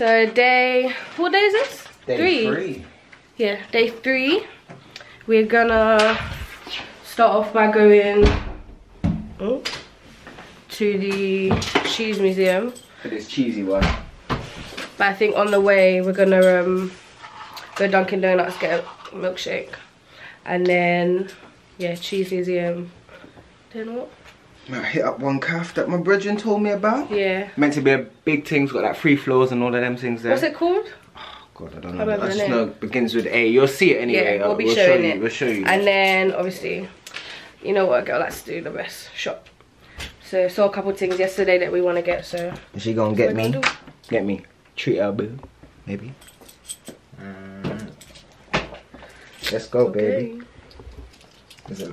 So day, what day is this? Day three. Yeah, day 3. We're gonna start off by going to the cheese museum. For this cheesy one. But I think on the way we're gonna go Dunkin' Donuts, get a milkshake, and then yeah, cheese museum. Then what? I hit up one cafe that my brethren told me about. Yeah. Meant to be a big thing. It's got like 3 floors and all of them things there. What's it called? Oh God, I don't know. I just know it begins with A. You'll see it anyway. Yeah, we'll be showing it. We'll show you. And then obviously, you know what a girl likes to do, the best shop. So saw a couple of things yesterday that we want to get. So is she gonna get me? Get me. Treat her, boo. Maybe. Let's go, baby. Is it?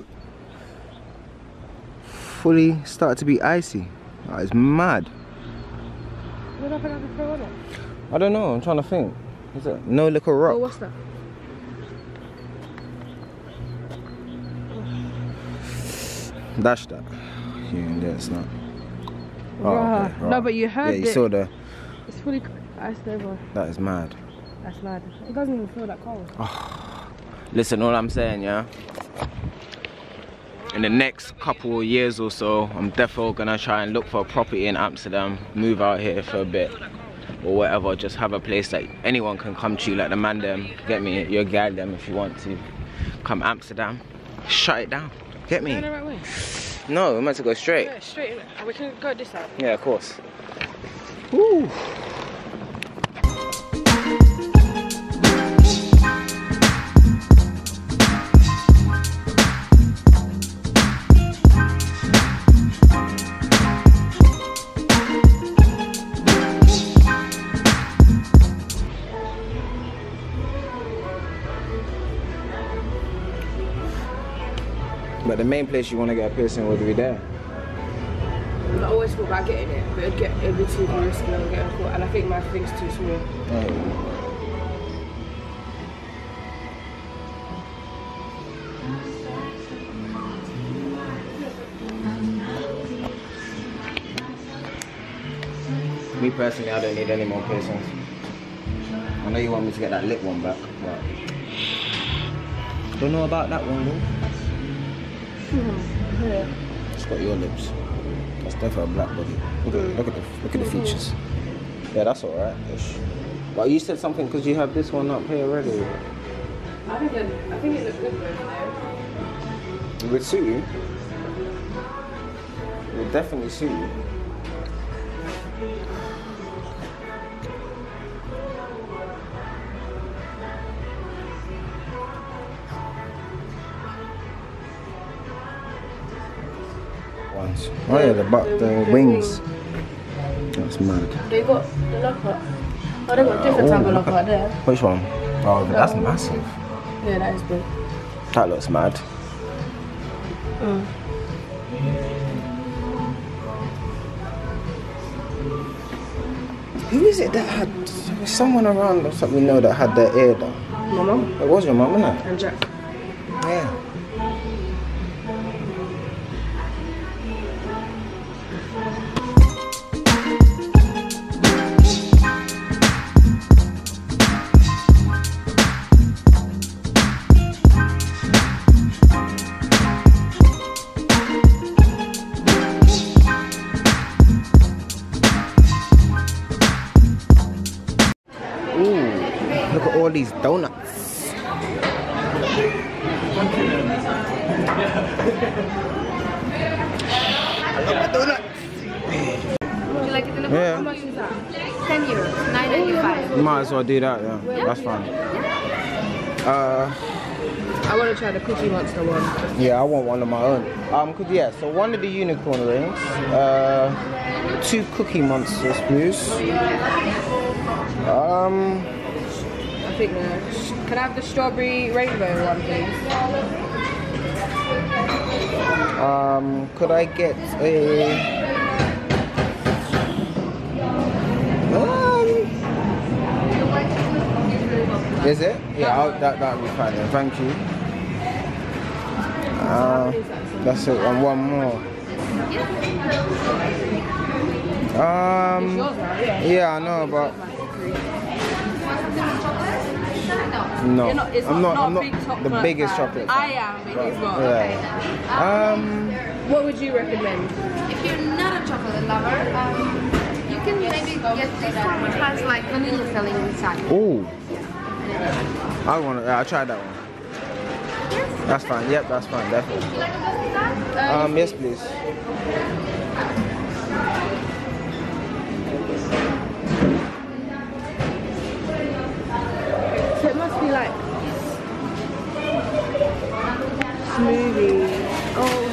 Fully started to be icy. That is mad. What happened at the corner? I don't know. I'm trying to think. Is it no liquor rock? Oh, what's that? Oh. Dash that. Here and there, it's not. Oh, okay, right. No, but you heard it. Yeah, you saw the. It's fully iced over. That is mad. That's mad. It doesn't even feel that cold. Oh. Listen, all I'm saying, yeah. In the next couple of years or so, I'm definitely gonna try and look for a property in Amsterdam, move out here for a bit or whatever, just have a place that anyone can come to, like the man them, get me, your guy them if you want to. Come Amsterdam, shut it down, get me. No, right way. No, we're meant to go straight. Yeah, straight, innit? We can go this side. Yeah, of course. Woo. The main place you want to get a piercing would be there. I always thought about getting it, but it'd be too risky and getting caught, and I think my thing's too small. Mm. Me personally, I don't need any more piercings. I know you want me to get that lip one back, but don't know about that one though. Yeah. It's got your lips. That's definitely a black body. Look at the features. Yeah, that's alright. But you said something because you have this one up here already. I think it looks good though. It would suit you. It would definitely suit you. Oh yeah, the wings. That's mad. They got the locker. Oh, they got different type of locker there. Which one? Oh, that's massive. Yeah, that is big. That looks mad. Mm. Who is it that had? There was someone around or something we know that had their ear done. My mum. It was your mum, wasn't it? And Jack. Yeah. These donuts. I love the donuts. Would you like it in the box? Yeah. How much is that? 10 euros, 9.95. You might as well do that, yeah. Yeah. That's fine. Yeah. I want to try the cookie monster one. Yeah, I want one of my own. Cause yeah, so one of the unicorn rings, 2 cookie monsters, please. Can I have the strawberry rainbow one, please? Could I get a... Is it? Yeah, that would be fine then. Thank you. That's it, and one more. Yeah, I know, but... Factory. No, not, it's I'm not big the biggest chocolate. I am, but he's not. Yeah. Okay. What would you recommend? If you're not a chocolate lover, you can maybe get this one, which has like vanilla filling inside. Oh, yeah. I'll try that one. Yes. That's fine. Yep, that's fine. Definitely. Would you like a pizza? Yes, please. So it must be like smoothie. Oh,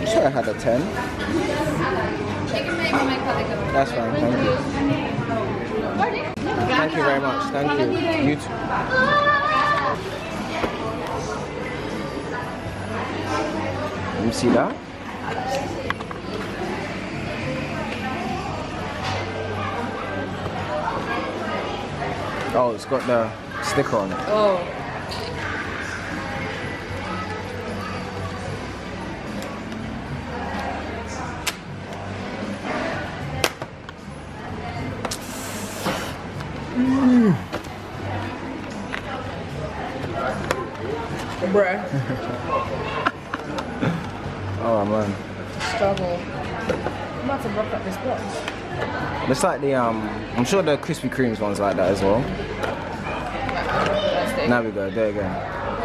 I should have had a 10. You can maybe make that like a. That's fine. Thank you. Thank you very much. Thank you. You too. Let me see that. Oh, it's got the sticker on it. Oh. Bruh. Oh man. Struggle. I'm about to rock up this box. It's like the I'm sure the Krispy Kremes ones like that as well. Now we go, there you go.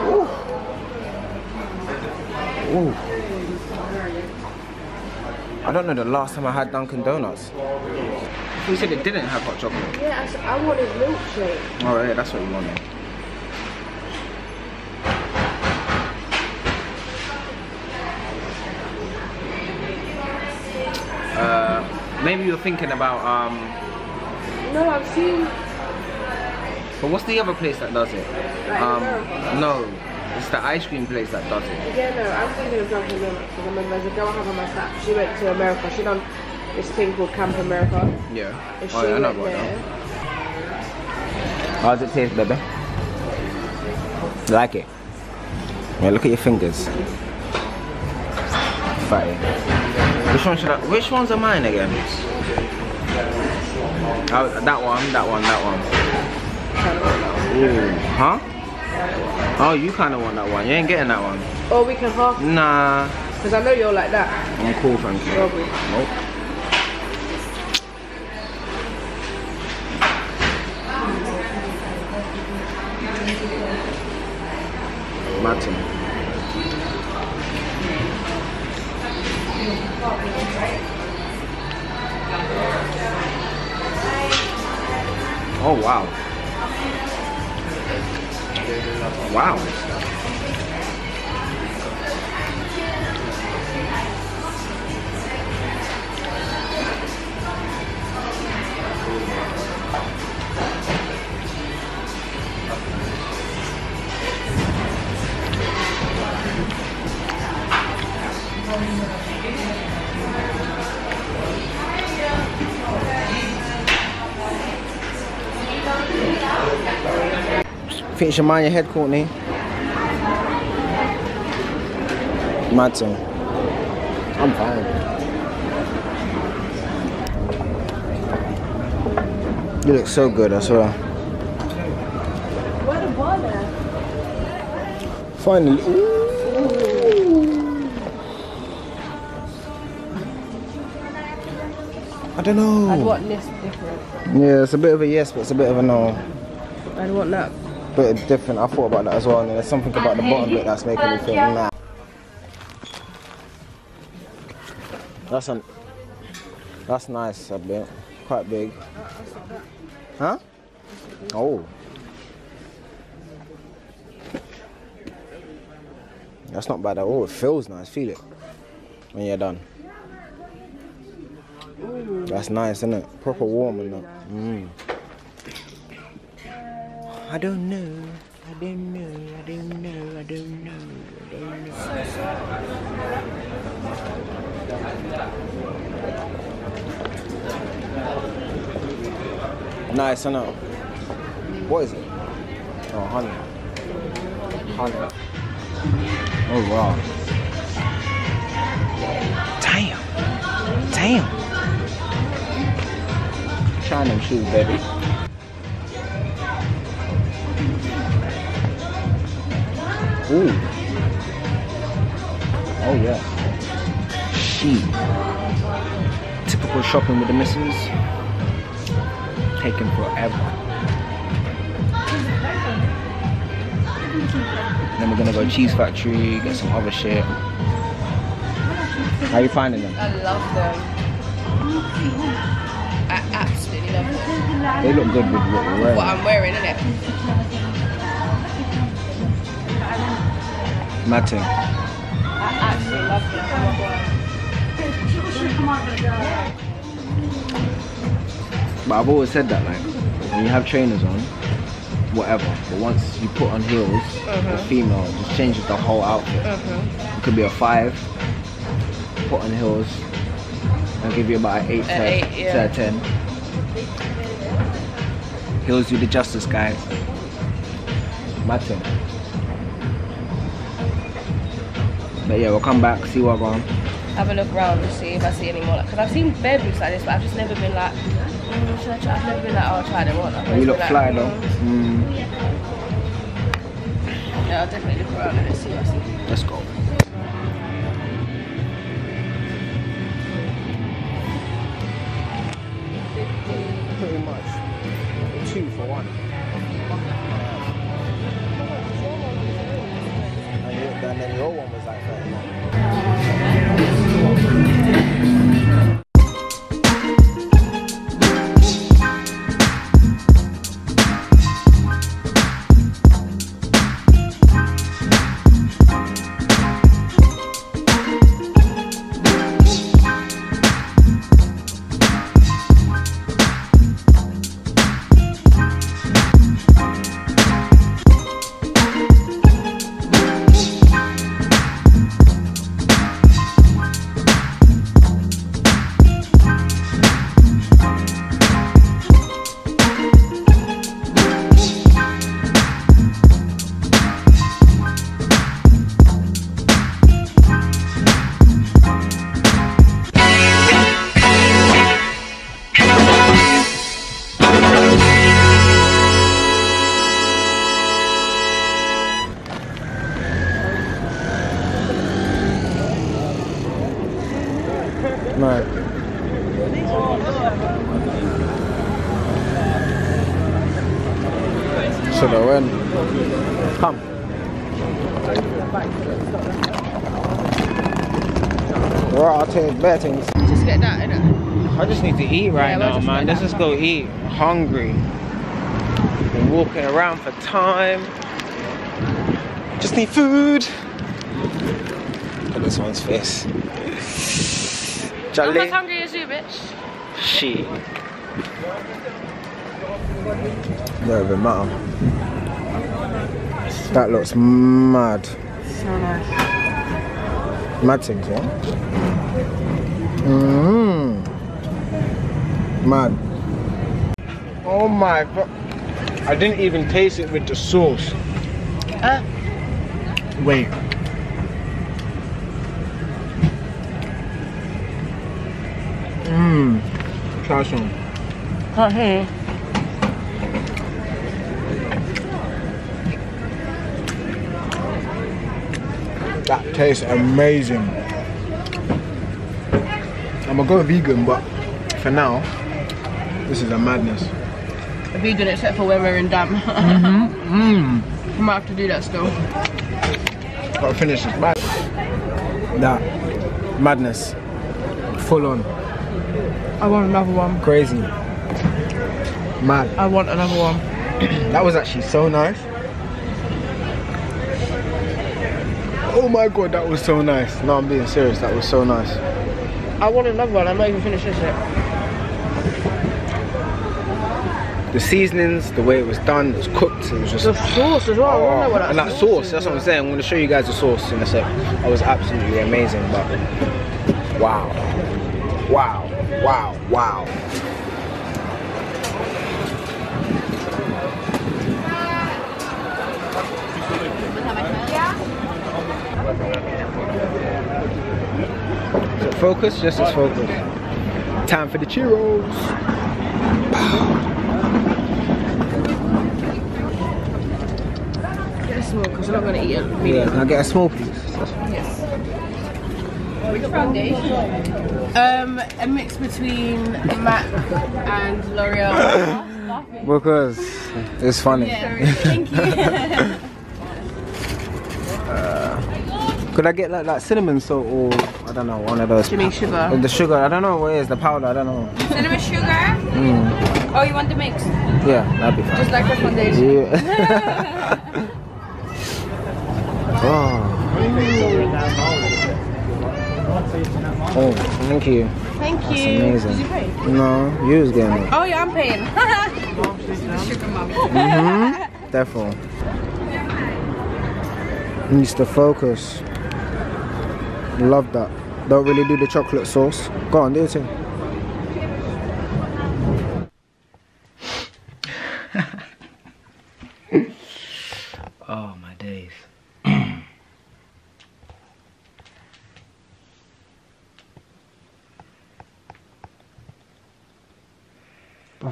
Ooh. Ooh. I don't know the last time I had Dunkin' Donuts. You said it didn't have hot chocolate. Yeah, I wanted milkshake. Oh yeah, that's what you wanted. Maybe you're thinking about No, I've seen. But what's the other place that does it? Like no, it's the ice cream place that does it. Yeah, no, I'm thinking of Dunkin' Donuts because I remember there's a girl I have on my snap. She went to America. She done this thing called Camp America. Yeah. And oh, yeah, I know about that. How does it taste, baby? Like it? Yeah, look at your fingers. Fire. Which one should I? Which ones are mine again? Oh, that one, that one, that one. Ooh, huh? Oh, you kind of want that one. You ain't getting that one. Oh, we can half. Nah. Because I know you're like that. I'm cool, thank you. Probably. Nope. Martin. Oh wow. Wow. Finish your mind your head, Courtney. My turn. I'm fine. You look so good, I swear. What a baller. Finally. Ooh. I don't know. I'd want this different. Yeah, it's a bit of a yes, but it's a bit of a no. I'd want that. Bit different. I thought about that as well, and there's something about the bottom bit that's making me feel mad. That's nice. A bit, quite big. Huh? Oh, that's not bad at all. It feels nice. Feel it when you're done. That's nice, isn't it? Proper warm and that. Mm. I don't know, I don't know, I don't know, I don't know, I don't know. Nice, I know. What is it? Oh, honey. Honey. Oh, wow. Damn. Damn. shine and choose, baby. Ooh. Oh yeah. She. Typical shopping with the missus. Taking forever. Then we're gonna go to Cheese Factory, get some other shit. How are you finding them? I love them. I absolutely love them. They look good with what you're wearing. What I'm wearing, innit? Matting. I absolutely love them. But I've always said that, like, when you have trainers on, whatever, but once you put on heels, the female, it just changes the whole outfit. It could be a 5, put on heels, and give you about an 8 to 10. Heels do the justice, guys. My thing. But yeah, we'll come back, see what's going on. Have a look around and see if I see any more. Because I've seen bear boots like this, but I've just never been like, I've never been like, oh, I'll try them on. You look like, fly though. Yeah, I'll definitely look around and see what I see. Let's go. Pretty much 2 for 1. And then the old one was like that. Bad things. Just get that, innit? I just need to eat right now, man. Let's just go eat. I'm hungry. Been walking around for time. Just need food. Look at this one's face. I'm as hungry as you, bitch. She. No, but man, that looks mad. So nice. Mad things, yeah? Mad. Oh my god. I didn't even taste it with the sauce. Wait. Try some. Can't hear you. That tastes amazing. I'm gonna go vegan, but for now, this is a madness. A vegan except for when we're in Dam. I might have to do that still. Gotta finish this. That madness. Full on. I want another one. Crazy. Mad. I want another one. That was actually so nice. Oh my god, that was so nice. No, I'm being serious, that was so nice. I want another one, I'm not even finished this yet. The seasonings, the way it was done, it was cooked, it was just... The sauce as well, oh, I don't know what that and sauce that sauce, that's what I'm saying. I'm going to show you guys the sauce in a sec. It was absolutely amazing, but... Wow. Wow. Wow. Wow. Focus, just as focus. Time for the churros. Get a small because you're not going to eat it. Medium. Yeah, can I get a small please? Yes. Which foundation? A mix between MAC and L'Oreal. Because it's funny. Yeah, thank you. Could I get like cinnamon salt or I don't know, one of those? Jimmy sugar. The sugar, I don't know what it is, the powder, I don't know. Cinnamon sugar? Mm. Oh, you want the mix? Yeah, that'd be fine. Just like the foundation. Yeah. Oh. Oh, thank you. Thank you. That's amazing. Did you pay? No, you was getting it. Oh yeah, I'm paying. Sugar mummy. Mm-hmm. Therefore. Needs to focus. Love that. Don't really do the chocolate sauce. Go on, do it too. Oh my days.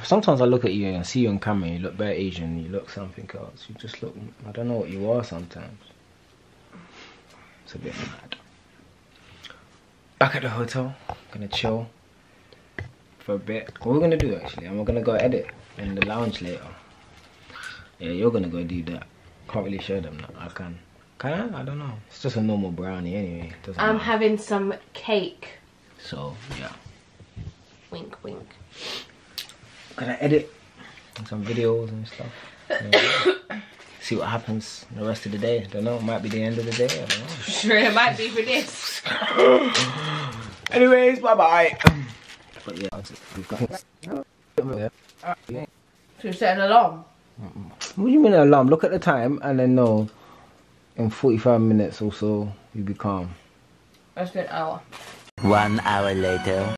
Sometimes I look at you and see you on camera, you look very Asian, you look something else. You just look, I don't know what you are sometimes. It's a bit mad. Back at the hotel, gonna chill for a bit. What we're gonna do actually, I'm gonna go edit in the lounge later. Yeah, you're gonna go do that. Can't really show them that. I can. Can I? I don't know. It's just a normal brownie anyway. I'm having some cake. So yeah. Wink, wink. Gonna edit some videos and stuff. Yeah. See what happens the rest of the day. I don't know, it might be the end of the day, I don't know. Sure, it might be for this. Anyways, bye-bye. But yeah, we've got... Should we set an alarm? What do you mean an alarm? Look at the time and then know in 45 minutes or so, you'll be calm. That's an hour. 1 hour later.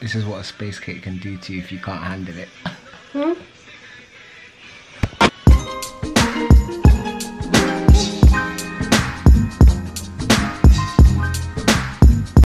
This is what a space cake can do to you if you can't handle it. Hmm?